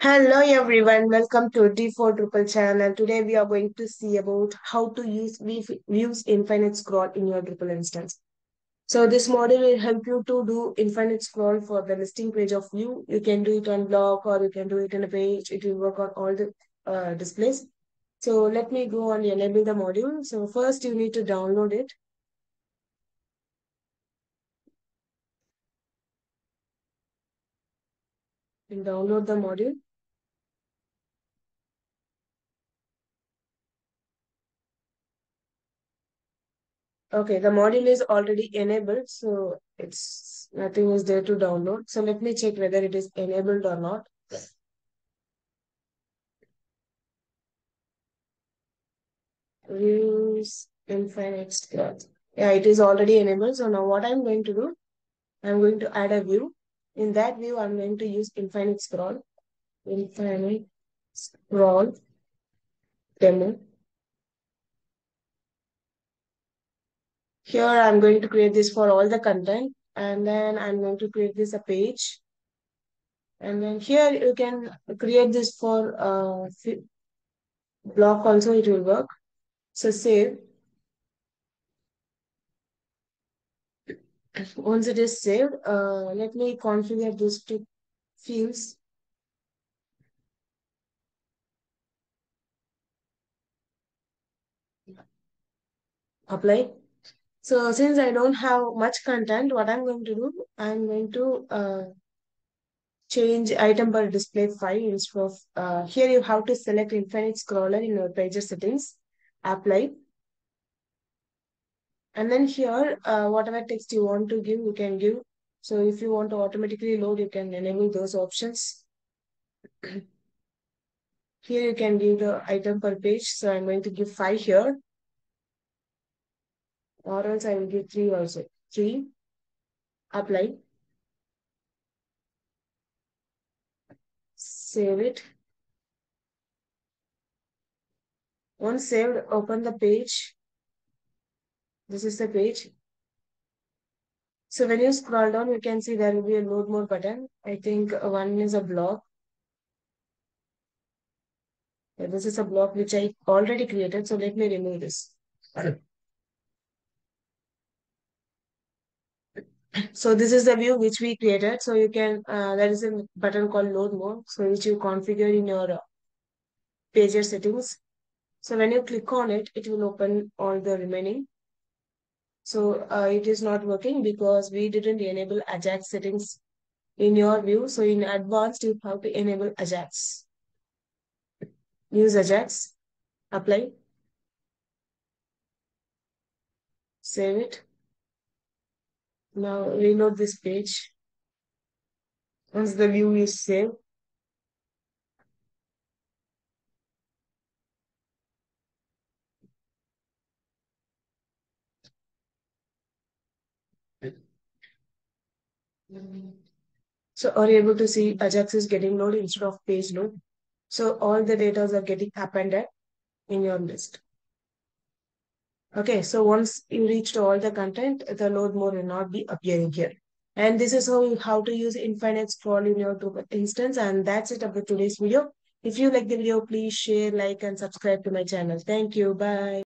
Hello everyone, welcome to D4Drupal channel. Today we are going to see about how to use Views infinite scroll in your Drupal instance. So this module will help you to do infinite scroll for the listing page of Vue. You can do it on blog or you can do it on a page. It will work on all the displays. So let me go and enable the module. So first you need to download it. And download the module. Okay, the module is already enabled, so it's nothing is there to download. So let me check whether it is enabled or not. Yes. Views infinite scroll. Yeah, it is already enabled. So now what I'm going to do, I'm going to add a view. In that view, I'm going to use infinite scroll demo. Here, I'm going to create this for all the content, and then I'm going to create this a page. And then here, you can create this for block also, it will work. So save. Once it is saved, let me configure those two fields. Apply. So since I don't have much content, what I'm going to do, I'm going to change item per display file instead of, here you have to select infinite scroller in your pager settings, apply. And then here, whatever text you want to give, you can give. So if you want to automatically load, you can enable those options. Here you can give the item per page. So I'm going to give 5 here. Or else I will give 3 also. 3. Apply. Save it. Once saved, open the page. This is the page. So when you scroll down, you can see there will be a load more button. I think one is a block. Yeah, this is a block which I already created. So let me remove this. Okay. So this is the view which we created. So you can, there is a button called load more. So which you configure in your pager settings. So when you click on it, it will open all the remaining. So it is not working because we didn't enable Ajax settings in your view. So in advanced, you have to enable Ajax. Use Ajax. Apply. Save it. Now reload this page. Once the view is saved. So are you able to see Ajax is getting loaded instead of page load? So all the data are getting appended in your list. Okay, so once you reach to all the content, the load more will not be appearing here. And this is how to use infinite scroll in your Drupal instance. And that's it about today's video. If you like the video, please share, like, and subscribe to my channel. Thank you. Bye.